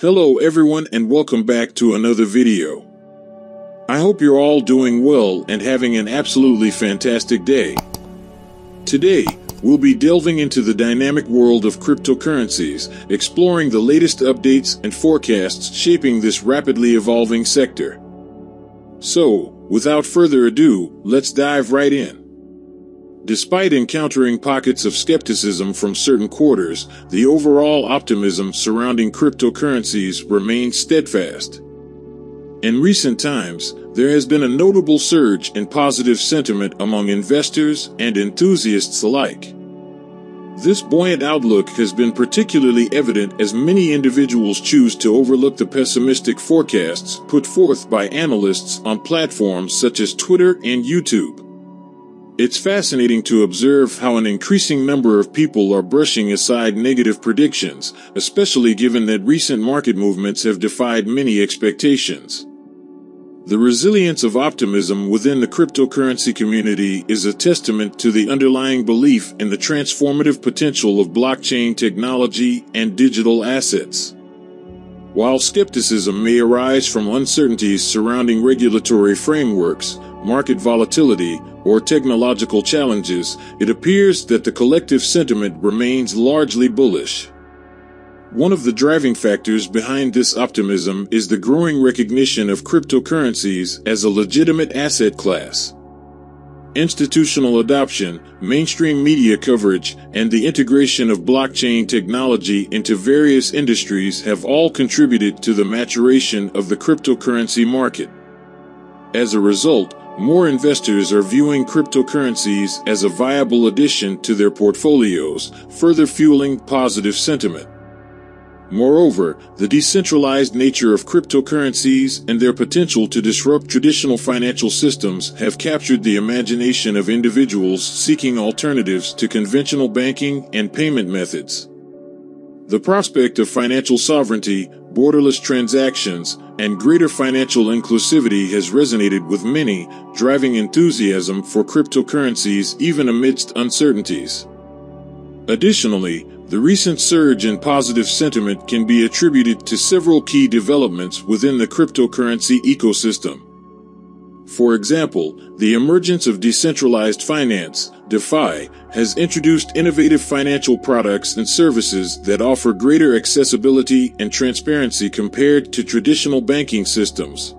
Hello everyone, and welcome back to another video. I hope you're all doing well and having an absolutely fantastic day. Today, we'll be delving into the dynamic world of cryptocurrencies, exploring the latest updates and forecasts shaping this rapidly evolving sector. So, without further ado, let's dive right in. Despite encountering pockets of skepticism from certain quarters, the overall optimism surrounding cryptocurrencies remains steadfast. In recent times, there has been a notable surge in positive sentiment among investors and enthusiasts alike. This buoyant outlook has been particularly evident as many individuals choose to overlook the pessimistic forecasts put forth by analysts on platforms such as Twitter and YouTube. It's fascinating to observe how an increasing number of people are brushing aside negative predictions, especially given that recent market movements have defied many expectations. The resilience of optimism within the cryptocurrency community is a testament to the underlying belief in the transformative potential of blockchain technology and digital assets. While skepticism may arise from uncertainties surrounding regulatory frameworks, market volatility, or technological challenges, it appears that the collective sentiment remains largely bullish. One of the driving factors behind this optimism is the growing recognition of cryptocurrencies as a legitimate asset class. Institutional adoption, mainstream media coverage, and the integration of blockchain technology into various industries have all contributed to the maturation of the cryptocurrency market. As a result, more investors are viewing cryptocurrencies as a viable addition to their portfolios, further fueling positive sentiment. Moreover, the decentralized nature of cryptocurrencies and their potential to disrupt traditional financial systems have captured the imagination of individuals seeking alternatives to conventional banking and payment methods. The prospect of financial sovereignty, borderless transactions, and greater financial inclusivity has resonated with many, driving enthusiasm for cryptocurrencies even amidst uncertainties. Additionally, the recent surge in positive sentiment can be attributed to several key developments within the cryptocurrency ecosystem. For example, the emergence of decentralized finance, DeFi, has introduced innovative financial products and services that offer greater accessibility and transparency compared to traditional banking systems.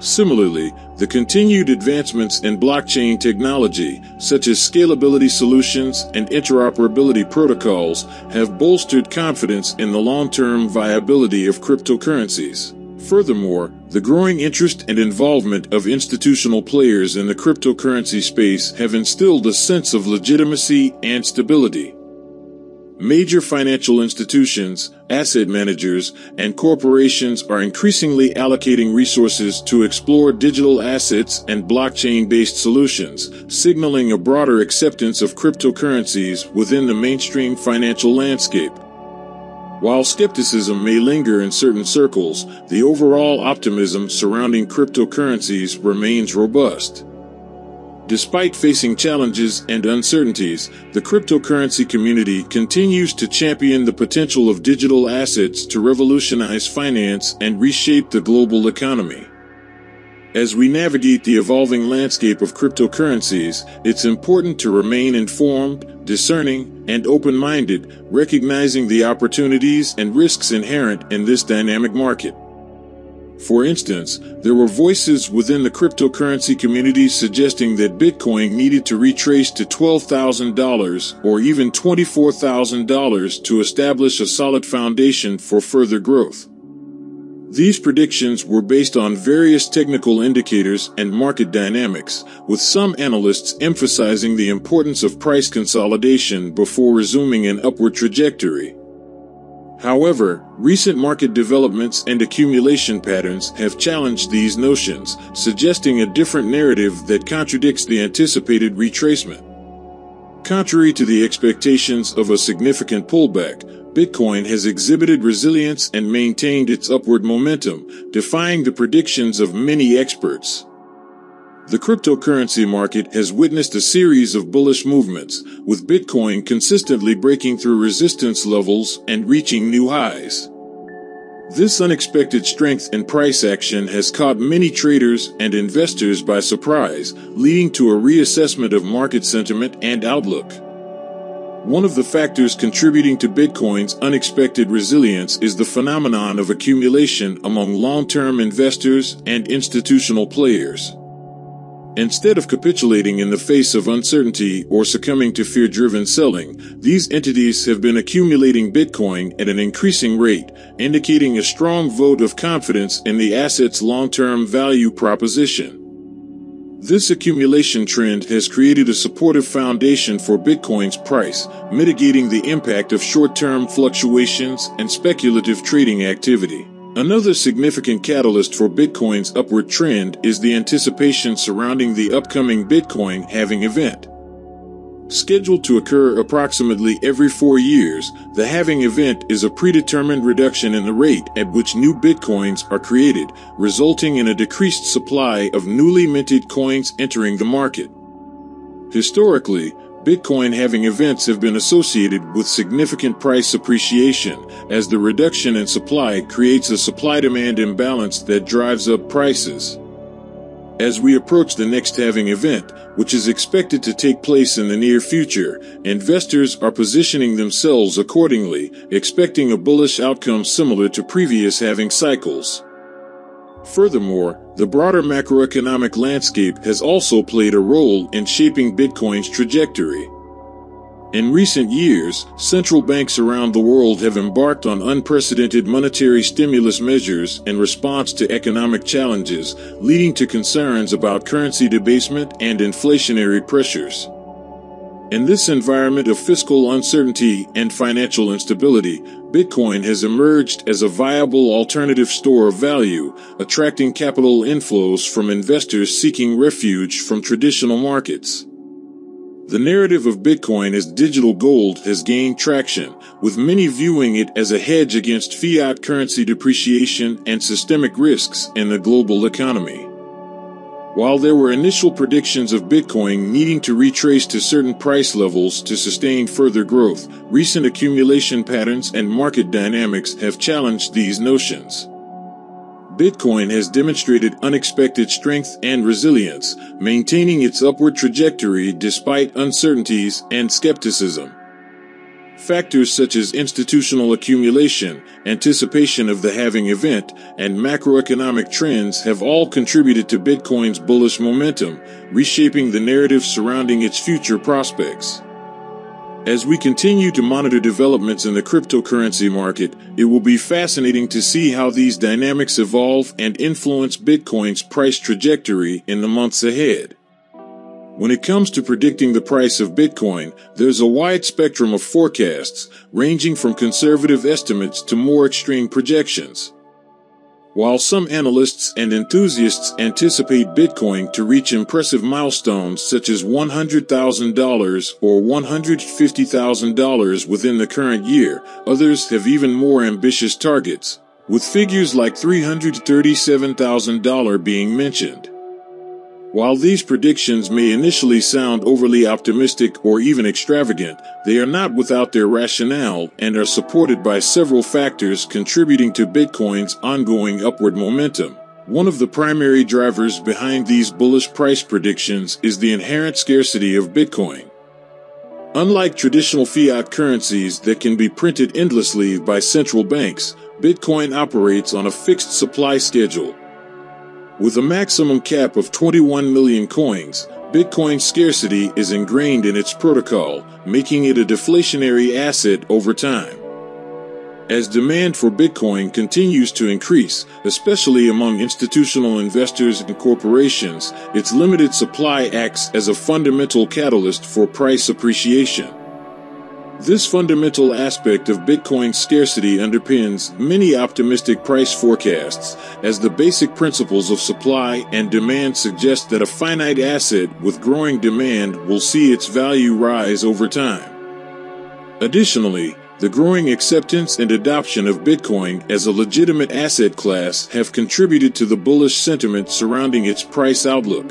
Similarly, the continued advancements in blockchain technology, such as scalability solutions and interoperability protocols, have bolstered confidence in the long-term viability of cryptocurrencies. Furthermore, the growing interest and involvement of institutional players in the cryptocurrency space have instilled a sense of legitimacy and stability. Major financial institutions, asset managers, and corporations are increasingly allocating resources to explore digital assets and blockchain-based solutions, signaling a broader acceptance of cryptocurrencies within the mainstream financial landscape. While skepticism may linger in certain circles, the overall optimism surrounding cryptocurrencies remains robust. Despite facing challenges and uncertainties, the cryptocurrency community continues to champion the potential of digital assets to revolutionize finance and reshape the global economy. As we navigate the evolving landscape of cryptocurrencies, it's important to remain informed, discerning, and open-minded, recognizing the opportunities and risks inherent in this dynamic market. For instance, there were voices within the cryptocurrency community suggesting that Bitcoin needed to retrace to $12,000 or even $24,000 to establish a solid foundation for further growth. These predictions were based on various technical indicators and market dynamics, with some analysts emphasizing the importance of price consolidation before resuming an upward trajectory. However, recent market developments and accumulation patterns have challenged these notions, suggesting a different narrative that contradicts the anticipated retracement. Contrary to the expectations of a significant pullback, Bitcoin has exhibited resilience and maintained its upward momentum, defying the predictions of many experts. The cryptocurrency market has witnessed a series of bullish movements, with Bitcoin consistently breaking through resistance levels and reaching new highs. This unexpected strength in price action has caught many traders and investors by surprise, leading to a reassessment of market sentiment and outlook. One of the factors contributing to Bitcoin's unexpected resilience is the phenomenon of accumulation among long-term investors and institutional players. Instead of capitulating in the face of uncertainty or succumbing to fear-driven selling, these entities have been accumulating Bitcoin at an increasing rate, indicating a strong vote of confidence in the asset's long-term value proposition. This accumulation trend has created a supportive foundation for Bitcoin's price, mitigating the impact of short-term fluctuations and speculative trading activity. Another significant catalyst for Bitcoin's upward trend is the anticipation surrounding the upcoming Bitcoin halving event. Scheduled to occur approximately every 4 years, the halving event is a predetermined reduction in the rate at which new Bitcoins are created, resulting in a decreased supply of newly minted coins entering the market. Historically, Bitcoin halving events have been associated with significant price appreciation, as the reduction in supply creates a supply-demand imbalance that drives up prices. As we approach the next halving event, which is expected to take place in the near future, investors are positioning themselves accordingly, expecting a bullish outcome similar to previous halving cycles. Furthermore, the broader macroeconomic landscape has also played a role in shaping Bitcoin's trajectory. In recent years, central banks around the world have embarked on unprecedented monetary stimulus measures in response to economic challenges, leading to concerns about currency debasement and inflationary pressures. In this environment of fiscal uncertainty and financial instability, Bitcoin has emerged as a viable alternative store of value, attracting capital inflows from investors seeking refuge from traditional markets. The narrative of Bitcoin as digital gold has gained traction, with many viewing it as a hedge against fiat currency depreciation and systemic risks in the global economy. While there were initial predictions of Bitcoin needing to retrace to certain price levels to sustain further growth, recent accumulation patterns and market dynamics have challenged these notions. Bitcoin has demonstrated unexpected strength and resilience, maintaining its upward trajectory despite uncertainties and skepticism. Factors such as institutional accumulation, anticipation of the halving event, and macroeconomic trends have all contributed to Bitcoin's bullish momentum, reshaping the narrative surrounding its future prospects. As we continue to monitor developments in the cryptocurrency market, it will be fascinating to see how these dynamics evolve and influence Bitcoin's price trajectory in the months ahead. When it comes to predicting the price of Bitcoin, there's a wide spectrum of forecasts, ranging from conservative estimates to more extreme projections. While some analysts and enthusiasts anticipate Bitcoin to reach impressive milestones such as $100,000 or $150,000 within the current year, others have even more ambitious targets, with figures like $337,000 being mentioned. While these predictions may initially sound overly optimistic or even extravagant, they are not without their rationale and are supported by several factors contributing to Bitcoin's ongoing upward momentum. One of the primary drivers behind these bullish price predictions is the inherent scarcity of Bitcoin. Unlike traditional fiat currencies that can be printed endlessly by central banks, Bitcoin operates on a fixed supply schedule. With a maximum cap of 21 million coins, Bitcoin's scarcity is ingrained in its protocol, making it a deflationary asset over time. As demand for Bitcoin continues to increase, especially among institutional investors and corporations, its limited supply acts as a fundamental catalyst for price appreciation. This fundamental aspect of Bitcoin's scarcity underpins many optimistic price forecasts, as the basic principles of supply and demand suggest that a finite asset with growing demand will see its value rise over time. Additionally, the growing acceptance and adoption of Bitcoin as a legitimate asset class have contributed to the bullish sentiment surrounding its price outlook.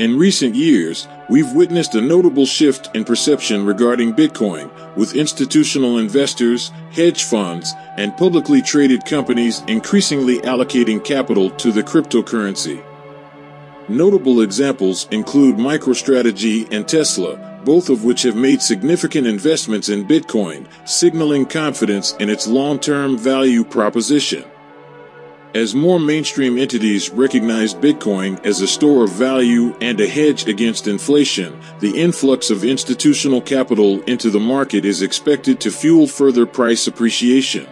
In recent years, we've witnessed a notable shift in perception regarding Bitcoin, with institutional investors, hedge funds, and publicly traded companies increasingly allocating capital to the cryptocurrency. Notable examples include MicroStrategy and Tesla, both of which have made significant investments in Bitcoin, signaling confidence in its long-term value proposition. As more mainstream entities recognize Bitcoin as a store of value and a hedge against inflation, the influx of institutional capital into the market is expected to fuel further price appreciation.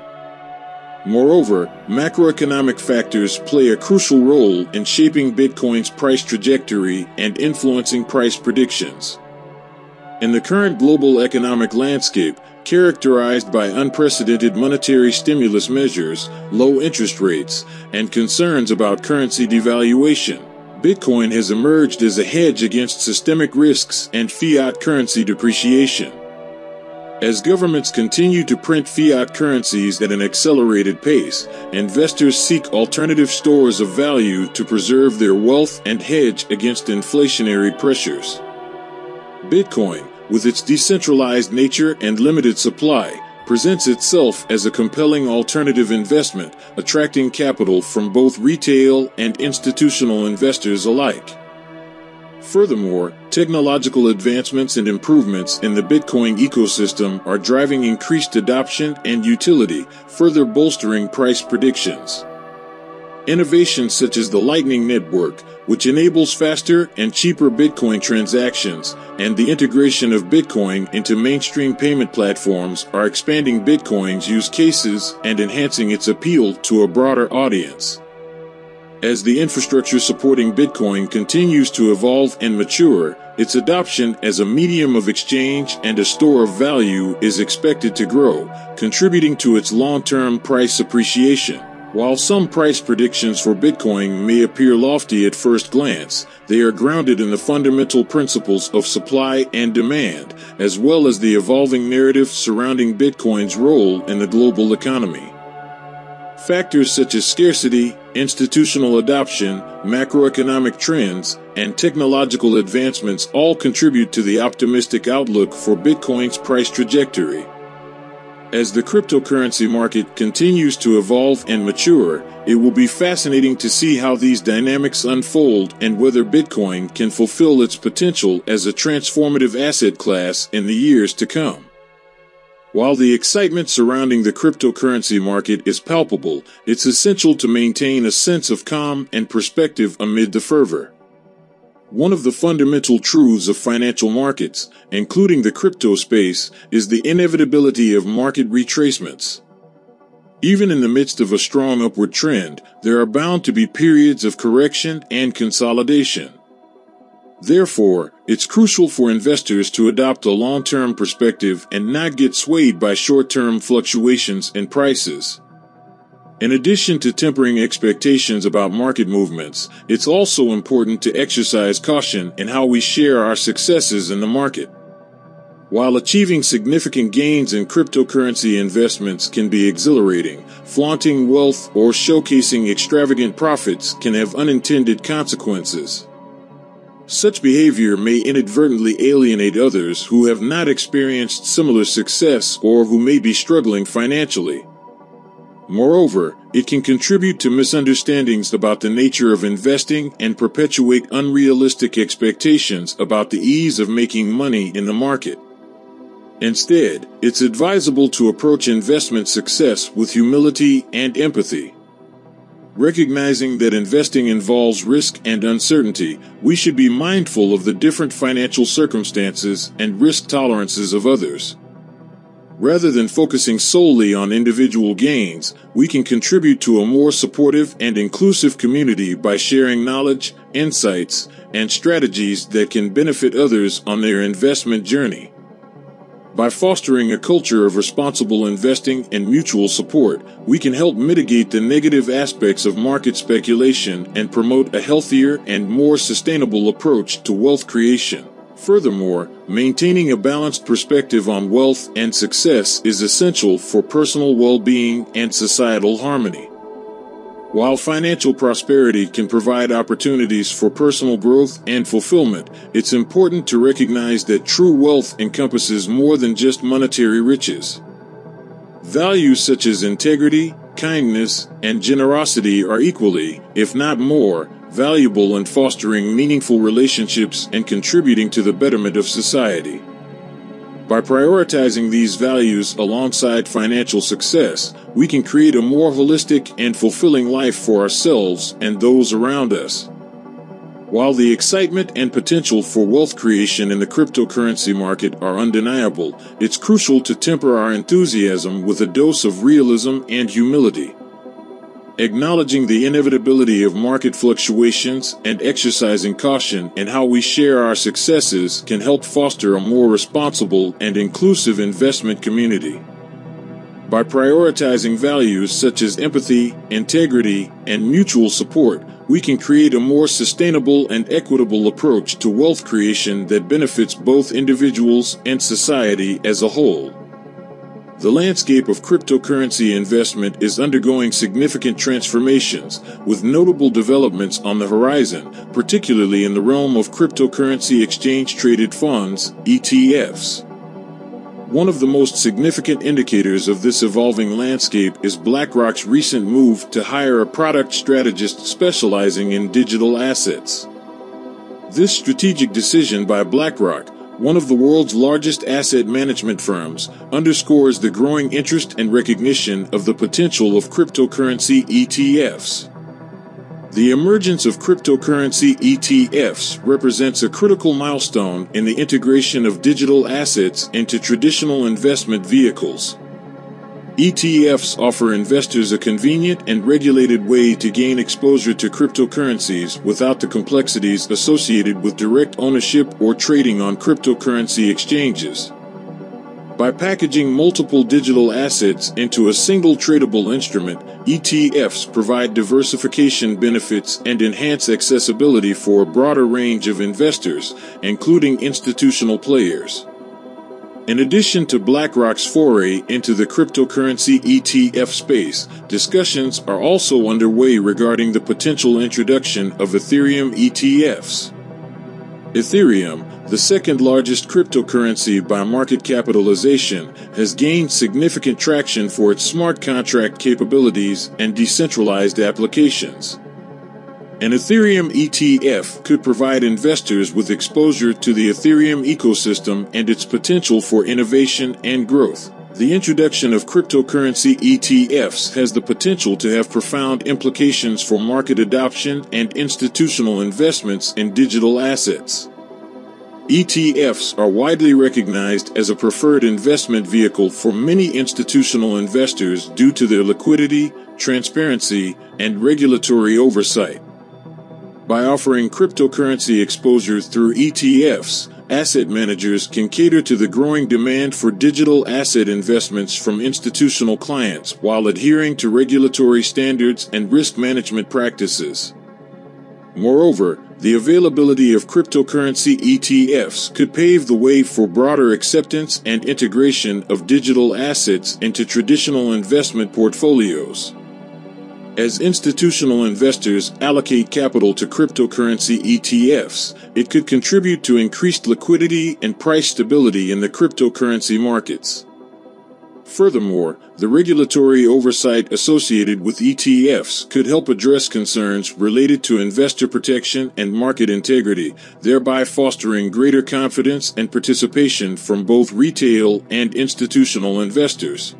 Moreover, macroeconomic factors play a crucial role in shaping Bitcoin's price trajectory and influencing price predictions. In the current global economic landscape, characterized by unprecedented monetary stimulus measures, low interest rates, and concerns about currency devaluation, Bitcoin has emerged as a hedge against systemic risks and fiat currency depreciation. As governments continue to print fiat currencies at an accelerated pace, investors seek alternative stores of value to preserve their wealth and hedge against inflationary pressures. Bitcoin, with its decentralized nature and limited supply, presents itself as a compelling alternative investment, attracting capital from both retail and institutional investors alike. Furthermore, technological advancements and improvements in the Bitcoin ecosystem are driving increased adoption and utility, further bolstering price predictions. Innovations such as the Lightning Network, which enables faster and cheaper Bitcoin transactions, and the integration of Bitcoin into mainstream payment platforms are expanding Bitcoin's use cases and enhancing its appeal to a broader audience. As the infrastructure supporting Bitcoin continues to evolve and mature, its adoption as a medium of exchange and a store of value is expected to grow, contributing to its long-term price appreciation. While some price predictions for Bitcoin may appear lofty at first glance, they are grounded in the fundamental principles of supply and demand, as well as the evolving narrative surrounding Bitcoin's role in the global economy. Factors such as scarcity, institutional adoption, macroeconomic trends, and technological advancements all contribute to the optimistic outlook for Bitcoin's price trajectory. As the cryptocurrency market continues to evolve and mature, it will be fascinating to see how these dynamics unfold and whether Bitcoin can fulfill its potential as a transformative asset class in the years to come. While the excitement surrounding the cryptocurrency market is palpable, it's essential to maintain a sense of calm and perspective amid the fervor. One of the fundamental truths of financial markets, including the crypto space, is the inevitability of market retracements. Even in the midst of a strong upward trend, there are bound to be periods of correction and consolidation. Therefore, it's crucial for investors to adopt a long-term perspective and not get swayed by short-term fluctuations in prices. In addition to tempering expectations about market movements, it's also important to exercise caution in how we share our successes in the market. While achieving significant gains in cryptocurrency investments can be exhilarating, flaunting wealth or showcasing extravagant profits can have unintended consequences. Such behavior may inadvertently alienate others who have not experienced similar success or who may be struggling financially. Moreover, it can contribute to misunderstandings about the nature of investing and perpetuate unrealistic expectations about the ease of making money in the market. Instead, it's advisable to approach investment success with humility and empathy. Recognizing that investing involves risk and uncertainty, we should be mindful of the different financial circumstances and risk tolerances of others. Rather than focusing solely on individual gains, we can contribute to a more supportive and inclusive community by sharing knowledge, insights, and strategies that can benefit others on their investment journey. By fostering a culture of responsible investing and mutual support, we can help mitigate the negative aspects of market speculation and promote a healthier and more sustainable approach to wealth creation. Furthermore, maintaining a balanced perspective on wealth and success is essential for personal well-being and societal harmony. While financial prosperity can provide opportunities for personal growth and fulfillment, it's important to recognize that true wealth encompasses more than just monetary riches. Values such as integrity, kindness, and generosity are equally, if not more, valuable in fostering meaningful relationships and contributing to the betterment of society. By prioritizing these values alongside financial success, we can create a more holistic and fulfilling life for ourselves and those around us. While the excitement and potential for wealth creation in the cryptocurrency market are undeniable, it's crucial to temper our enthusiasm with a dose of realism and humility. Acknowledging the inevitability of market fluctuations and exercising caution in how we share our successes can help foster a more responsible and inclusive investment community. By prioritizing values such as empathy, integrity, and mutual support, we can create a more sustainable and equitable approach to wealth creation that benefits both individuals and society as a whole. The landscape of cryptocurrency investment is undergoing significant transformations, with notable developments on the horizon, particularly in the realm of cryptocurrency exchange-traded funds, ETFs. One of the most significant indicators of this evolving landscape is BlackRock's recent move to hire a product strategist specializing in digital assets. This strategic decision by BlackRock, one of the world's largest asset management firms, underscores the growing interest and recognition of the potential of cryptocurrency ETFs. The emergence of cryptocurrency ETFs represents a critical milestone in the integration of digital assets into traditional investment vehicles. ETFs offer investors a convenient and regulated way to gain exposure to cryptocurrencies without the complexities associated with direct ownership or trading on cryptocurrency exchanges. By packaging multiple digital assets into a single tradable instrument, ETFs provide diversification benefits and enhance accessibility for a broader range of investors, including institutional players. In addition to BlackRock's foray into the cryptocurrency ETF space, discussions are also underway regarding the potential introduction of Ethereum ETFs. Ethereum, the second largest cryptocurrency by market capitalization, has gained significant traction for its smart contract capabilities and decentralized applications. An Ethereum ETF could provide investors with exposure to the Ethereum ecosystem and its potential for innovation and growth. The introduction of cryptocurrency ETFs has the potential to have profound implications for market adoption and institutional investments in digital assets. ETFs are widely recognized as a preferred investment vehicle for many institutional investors due to their liquidity, transparency, and regulatory oversight. By offering cryptocurrency exposure through ETFs, asset managers can cater to the growing demand for digital asset investments from institutional clients while adhering to regulatory standards and risk management practices. Moreover, the availability of cryptocurrency ETFs could pave the way for broader acceptance and integration of digital assets into traditional investment portfolios. As institutional investors allocate capital to cryptocurrency ETFs, it could contribute to increased liquidity and price stability in the cryptocurrency markets. Furthermore, the regulatory oversight associated with ETFs could help address concerns related to investor protection and market integrity, thereby fostering greater confidence and participation from both retail and institutional investors.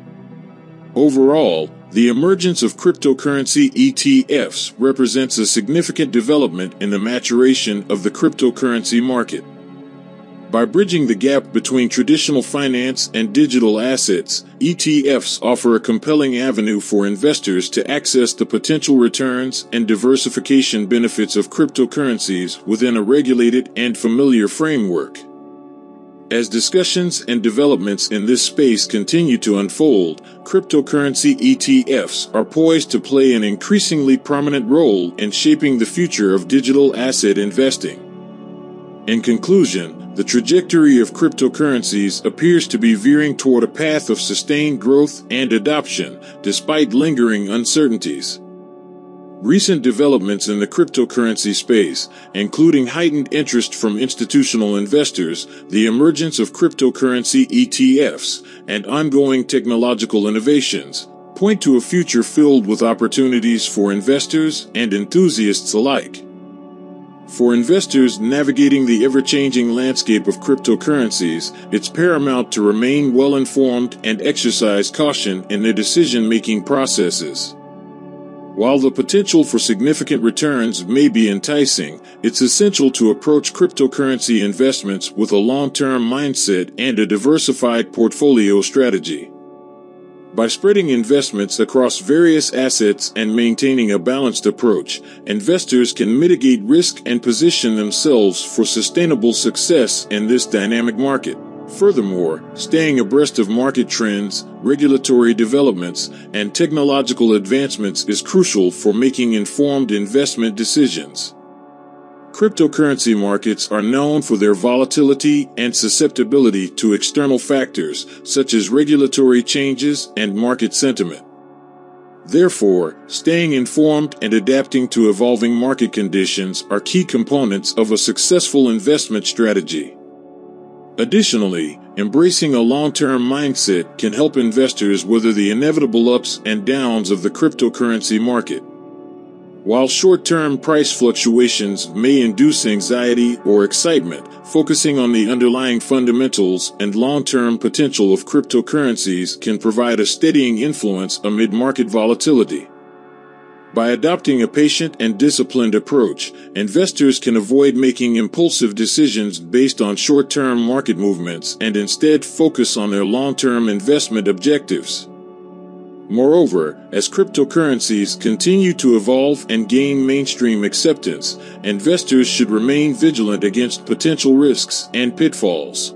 Overall, the emergence of cryptocurrency ETFs represents a significant development in the maturation of the cryptocurrency market. By bridging the gap between traditional finance and digital assets, ETFs offer a compelling avenue for investors to access the potential returns and diversification benefits of cryptocurrencies within a regulated and familiar framework. As discussions and developments in this space continue to unfold, cryptocurrency ETFs are poised to play an increasingly prominent role in shaping the future of digital asset investing. In conclusion, the trajectory of cryptocurrencies appears to be veering toward a path of sustained growth and adoption, despite lingering uncertainties. Recent developments in the cryptocurrency space, including heightened interest from institutional investors, the emergence of cryptocurrency ETFs, and ongoing technological innovations, point to a future filled with opportunities for investors and enthusiasts alike. For investors navigating the ever-changing landscape of cryptocurrencies, it's paramount to remain well-informed and exercise caution in their decision-making processes. While the potential for significant returns may be enticing, it's essential to approach cryptocurrency investments with a long-term mindset and a diversified portfolio strategy. By spreading investments across various assets and maintaining a balanced approach, investors can mitigate risk and position themselves for sustainable success in this dynamic market. Furthermore, staying abreast of market trends, regulatory developments, and technological advancements is crucial for making informed investment decisions. Cryptocurrency markets are known for their volatility and susceptibility to external factors such as regulatory changes and market sentiment. Therefore, staying informed and adapting to evolving market conditions are key components of a successful investment strategy. Additionally, embracing a long-term mindset can help investors weather the inevitable ups and downs of the cryptocurrency market. While short-term price fluctuations may induce anxiety or excitement, focusing on the underlying fundamentals and long-term potential of cryptocurrencies can provide a steadying influence amid market volatility. By adopting a patient and disciplined approach, investors can avoid making impulsive decisions based on short-term market movements and instead focus on their long-term investment objectives. Moreover, as cryptocurrencies continue to evolve and gain mainstream acceptance, investors should remain vigilant against potential risks and pitfalls.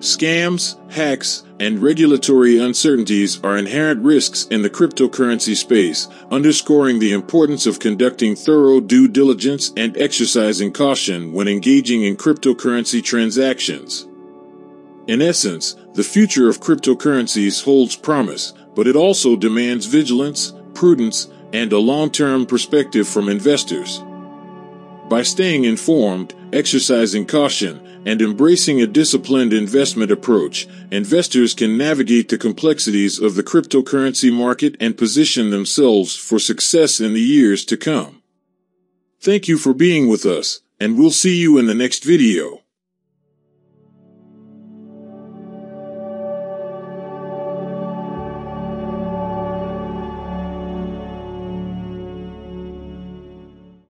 Scams, hacks, and regulatory uncertainties are inherent risks in the cryptocurrency space, underscoring the importance of conducting thorough due diligence and exercising caution when engaging in cryptocurrency transactions. In essence, the future of cryptocurrencies holds promise, but it also demands vigilance, prudence, and a long-term perspective from investors. By staying informed, exercising caution, and embracing a disciplined investment approach, investors can navigate the complexities of the cryptocurrency market and position themselves for success in the years to come. Thank you for being with us, and we'll see you in the next video.